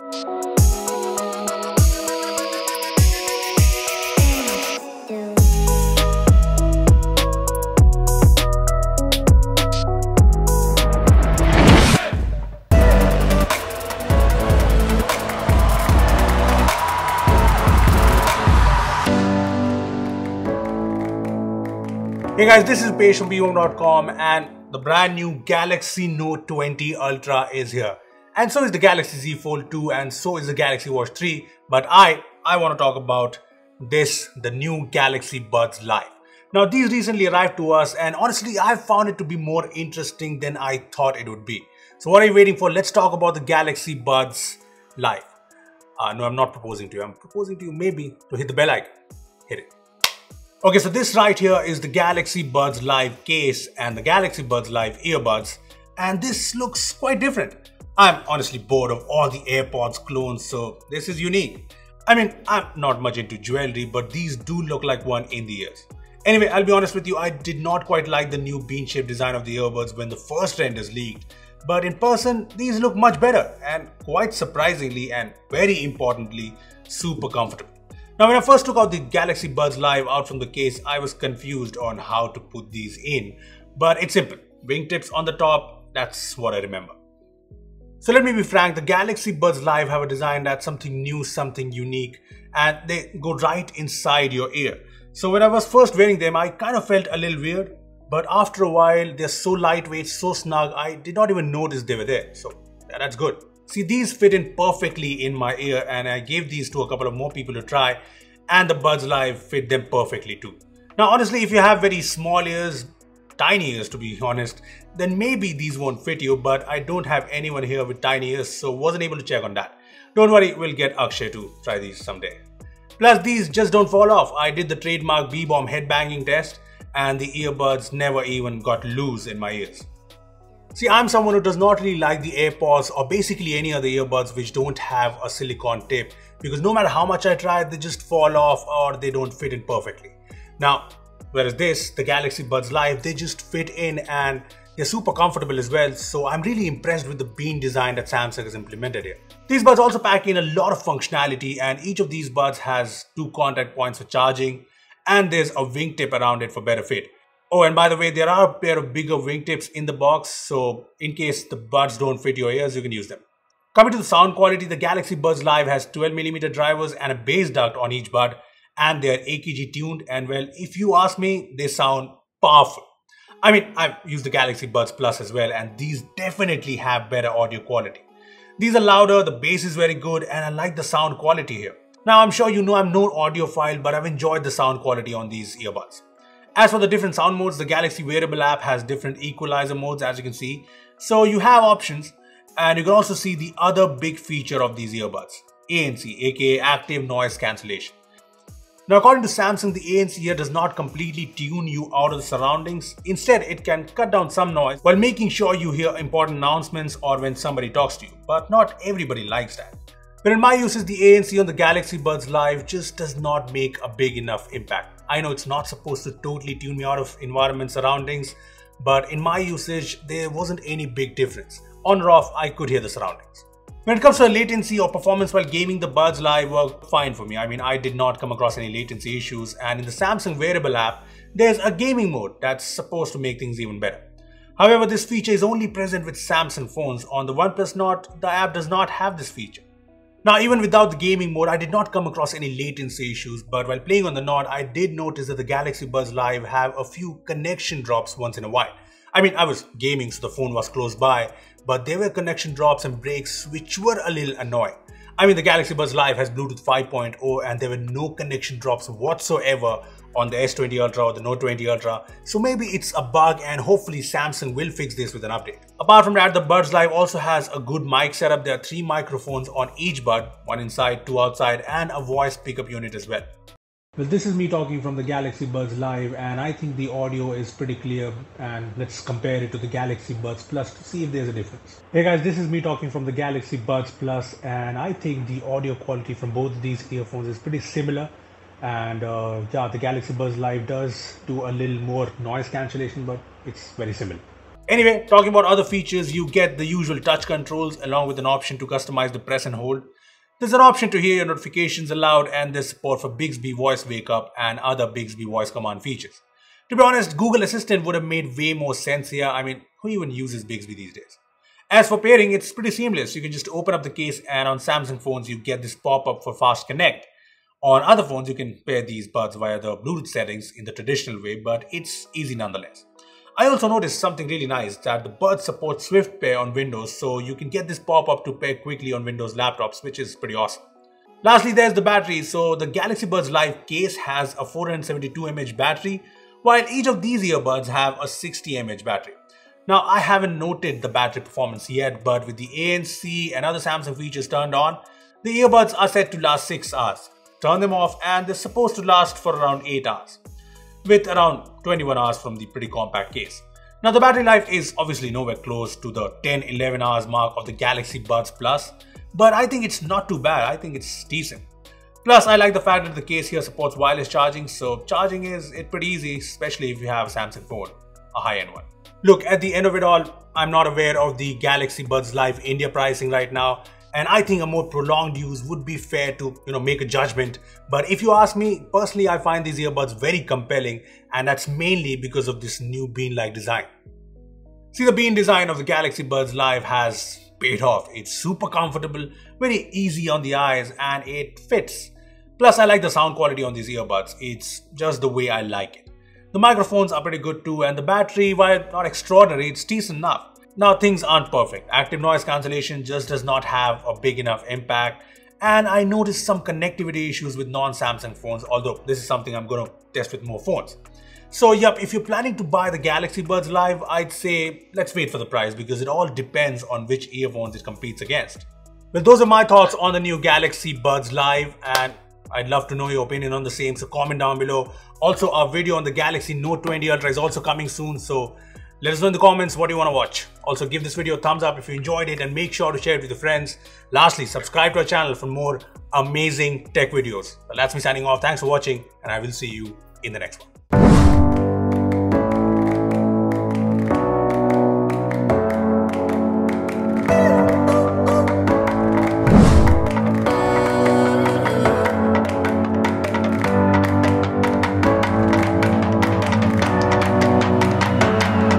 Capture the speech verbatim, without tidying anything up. Hey guys, this is Pesh from Beebom dot com and the brand new Galaxy Note twenty Ultra is here. And so is the Galaxy Z Fold two and so is the Galaxy Watch three. But I, I want to talk about this, the new Galaxy Buds Live. Now these recently arrived to us and honestly I found it to be more interesting than I thought it would be. So what are you waiting for? Let's talk about the Galaxy Buds Live. Uh, no, I'm not proposing to you. I'm proposing to you maybe to hit the bell icon. Hit it. Okay, so this right here is the Galaxy Buds Live case and the Galaxy Buds Live earbuds, and this looks quite different. I'm honestly bored of all the AirPods clones, so this is unique. I mean, I'm not much into jewelry, but these do look like one in the ears. Anyway, I'll be honest with you, I did not quite like the new bean-shaped design of the earbuds when the first renders leaked, but in person, these look much better and quite surprisingly and very importantly, super comfortable. Now, when I first took out the Galaxy Buds Live out from the case, I was confused on how to put these in, but it's simple. Wingtips on the top, that's what I remember. So let me be frank, the Galaxy Buds Live have a design that's something new, something unique, and they go right inside your ear. So when I was first wearing them, I kind of felt a little weird, but after a while, they're so lightweight, so snug, I did not even notice they were there. So that's good. See, these fit in perfectly in my ear and I gave these to a couple of more people to try and the Buds Live fit them perfectly too. Now honestly, if you have very small ears, tiny ears to be honest, then maybe these won't fit you, but I don't have anyone here with tiny ears, so wasn't able to check on that. Don't worry, we'll get Akshay to try these someday. Plus these just don't fall off. I did the trademark Beebom headbanging test and the earbuds never even got loose in my ears. See, I'm someone who does not really like the AirPods or basically any other earbuds which don't have a silicone tip because no matter how much I try, they just fall off or they don't fit in perfectly. Now, whereas this, the Galaxy Buds Live, they just fit in and they're super comfortable as well. So I'm really impressed with the bean design that Samsung has implemented here. These buds also pack in a lot of functionality and each of these buds has two contact points for charging and there's a wingtip around it for better fit. Oh, and by the way, there are a pair of bigger wingtips in the box, so in case the buds don't fit your ears, you can use them. Coming to the sound quality, the Galaxy Buds Live has twelve millimeter drivers and a bass duct on each bud, and they're A K G tuned, and well, if you ask me, they sound powerful. I mean, I've used the Galaxy Buds Plus as well, and these definitely have better audio quality. These are louder, the bass is very good, and I like the sound quality here. Now, I'm sure you know I'm no audiophile, but I've enjoyed the sound quality on these earbuds. As for the different sound modes, the Galaxy Wearable app has different equalizer modes as you can see. So you have options and you can also see the other big feature of these earbuds, A N C, aka Active Noise Cancellation. Now according to Samsung, the A N C here does not completely tune you out of the surroundings. Instead, it can cut down some noise while making sure you hear important announcements or when somebody talks to you, but not everybody likes that. But in my uses, the A N C on the Galaxy Buds Live just does not make a big enough impact. I know it's not supposed to totally tune me out of environment surroundings, but in my usage, there wasn't any big difference. On or off, I could hear the surroundings. When it comes to latency or performance while gaming, the Buds Live worked fine for me. I mean, I did not come across any latency issues, and in the Samsung Wearable app, there's a gaming mode that's supposed to make things even better. However, this feature is only present with Samsung phones. On the OnePlus Nord, the app does not have this feature. Now, even without the gaming mode, I did not come across any latency issues, but while playing on the Nord, I did notice that the Galaxy Buds Live have a few connection drops once in a while. I mean, I was gaming, so the phone was close by, but there were connection drops and breaks which were a little annoying. I mean, the Galaxy Buds Live has Bluetooth five point oh and there were no connection drops whatsoever on the S twenty Ultra or the Note twenty Ultra, so maybe it's a bug and hopefully Samsung will fix this with an update. Apart from that, the Buds Live also has a good mic setup. There are three microphones on each bud, one inside, two outside, and a voice pickup unit as well. Well, this is me talking from the Galaxy Buds Live, and I think the audio is pretty clear, and let's compare it to the Galaxy Buds Plus to see if there's a difference. Hey guys, this is me talking from the Galaxy Buds Plus, and I think the audio quality from both of these earphones is pretty similar. And uh, yeah, the Galaxy Buds Live does do a little more noise cancellation, but it's very similar. Anyway, talking about other features, you get the usual touch controls along with an option to customize the press and hold. There's an option to hear your notifications aloud, and there's support for Bixby voice wake up and other Bixby voice command features. To be honest, Google Assistant would have made way more sense here. I mean, who even uses Bixby these days? As for pairing, it's pretty seamless. You can just open up the case, and on Samsung phones, you get this pop-up for Fast Connect. On other phones, you can pair these buds via the Bluetooth settings in the traditional way, but it's easy nonetheless. I also noticed something really nice, that the buds support Swift pair on Windows, so you can get this pop-up to pair quickly on Windows laptops, which is pretty awesome. Lastly, there's the battery. So the Galaxy Buds Live case has a four hundred seventy-two milliamp hour battery, while each of these earbuds have a sixty milliamp hour battery. Now, I haven't noted the battery performance yet, but with the A N C and other Samsung features turned on, the earbuds are set to last six hours. Turn them off and they're supposed to last for around eight hours, with around twenty-one hours from the pretty compact case. Now, the battery life is obviously nowhere close to the ten to eleven hours mark of the Galaxy Buds Plus, but I think it's not too bad. I think it's decent. Plus, I like the fact that the case here supports wireless charging, so charging is it pretty easy, especially if you have a Samsung phone, a high-end one. Look, at the end of it all, I'm not aware of the Galaxy Buds Live India pricing right now, and I think a more prolonged use would be fair to, you know, make a judgment. But if you ask me, personally, I find these earbuds very compelling, and that's mainly because of this new bean-like design. See, the bean design of the Galaxy Buds Live has paid off. It's super comfortable, very easy on the eyes, and it fits. Plus, I like the sound quality on these earbuds. It's just the way I like it. The microphones are pretty good too, and the battery, while not extraordinary, it's decent enough. Now, things aren't perfect. Active noise cancellation just does not have a big enough impact, and I noticed some connectivity issues with non-Samsung phones, although this is something I'm going to test with more phones. So yep, if you're planning to buy the Galaxy Buds Live, I'd say let's wait for the price, because it all depends on which earphones it competes against. Well, those are my thoughts on the new Galaxy Buds Live, and I'd love to know your opinion on the same, so comment down below. Also, our video on the Galaxy Note twenty Ultra is also coming soon, so let us know in the comments what you want to watch. Also, give this video a thumbs up if you enjoyed it, and make sure to share it with your friends. Lastly, subscribe to our channel for more amazing tech videos. Well, that's me signing off. Thanks for watching, and I will see you in the next one.